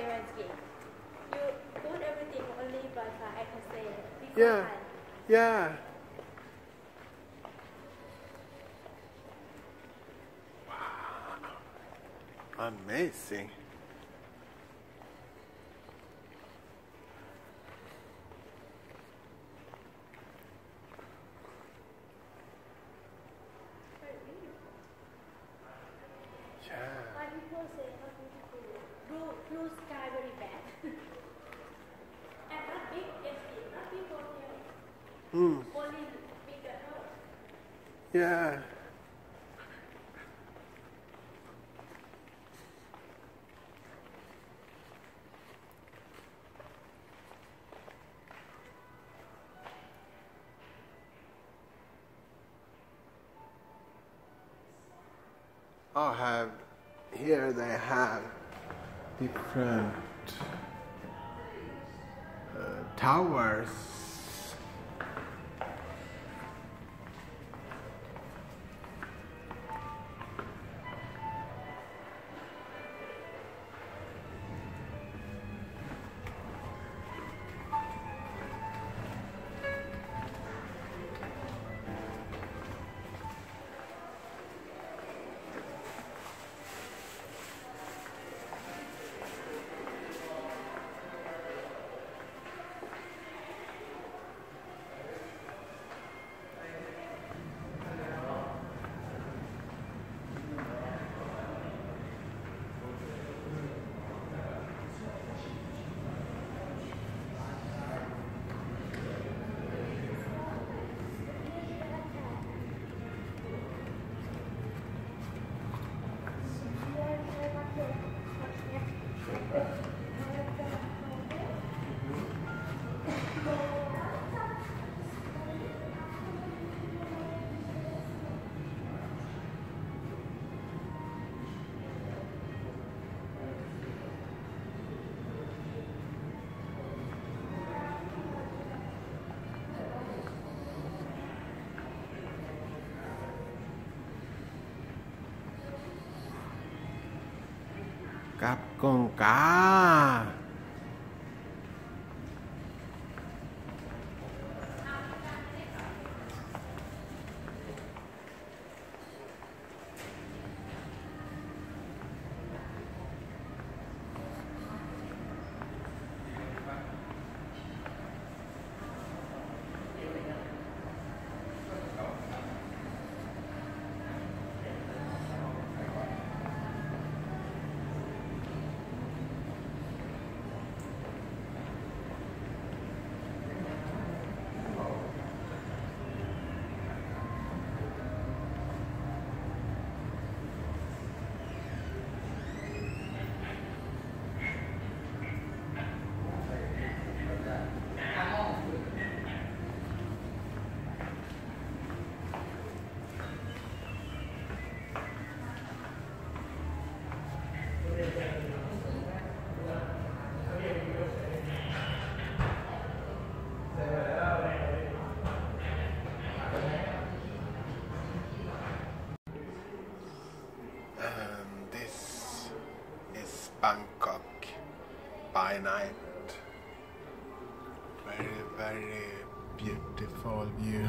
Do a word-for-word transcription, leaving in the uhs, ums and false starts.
Terence gave. You got everything only by far, I can say. Yeah. Yeah. Wow. Amazing. Mm. Yeah. I have here they have different uh, towers. Cáp con cá. Bangkok by night. Very, very beautiful view.